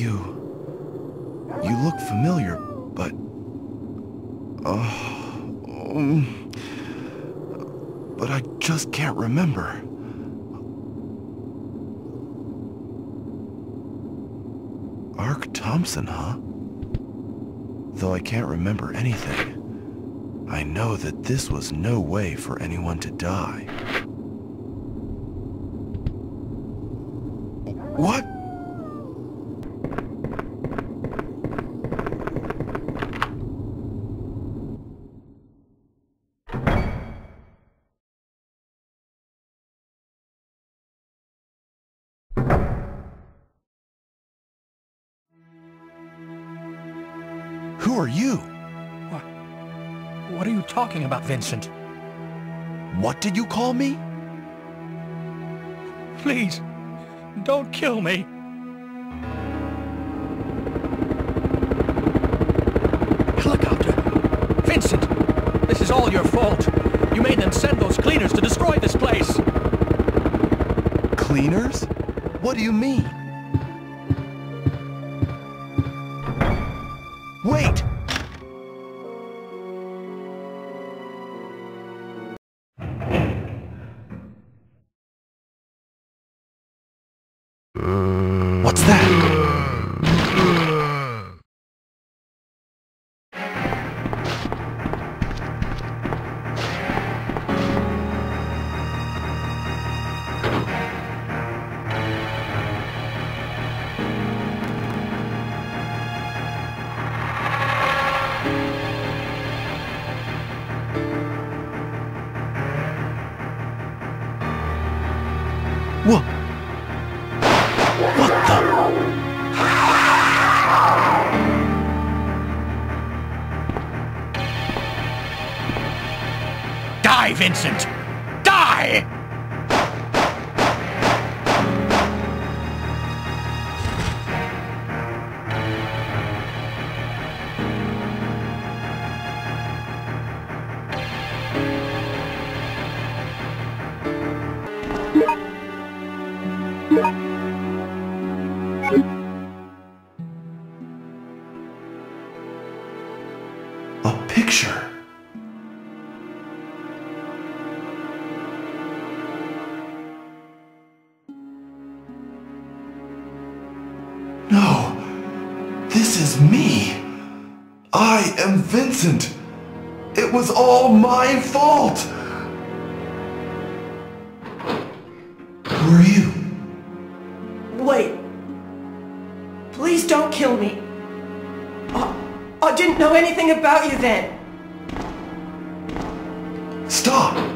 You look familiar, but... but I just can't remember. Arc Thompson, huh? Though I can't remember anything, I know that this was no way for anyone to die. What? Who are you? What are you talking about, Vincent? What did you call me? Please, don't kill me. Helicopter! Vincent, this is all your fault. You made them send those cleaners to destroy this place. Cleaners? What do you mean? Wait! What's that? Whoa! Die, Vincent! Die! A picture. No, this is me. I am Vincent. It was all my fault. Who are you? Wait. Please don't kill me. I didn't know anything about you then. Stop.